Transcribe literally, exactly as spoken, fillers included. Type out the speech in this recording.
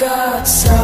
got some.